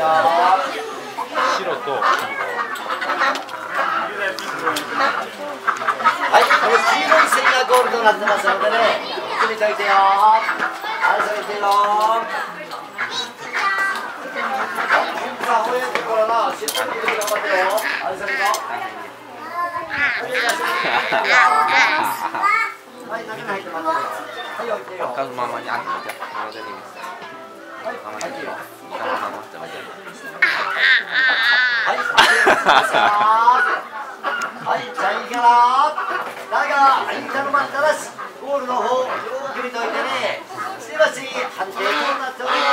白と黄色。はい、この黄色い線がゴールドになってますのでね、詰めておいてよ。はい、詰めてよ。さあ、こういうところのしっかりと頑張ってよ。はい、詰めてよ。はい、中に入ってます。赤のままに赤のままで見ます。はい、赤のままで見ます。はい、じゃあいいかな。だが、相手の真ん中だし、ゴールの方、よく見といてね。すいません、判定となっております。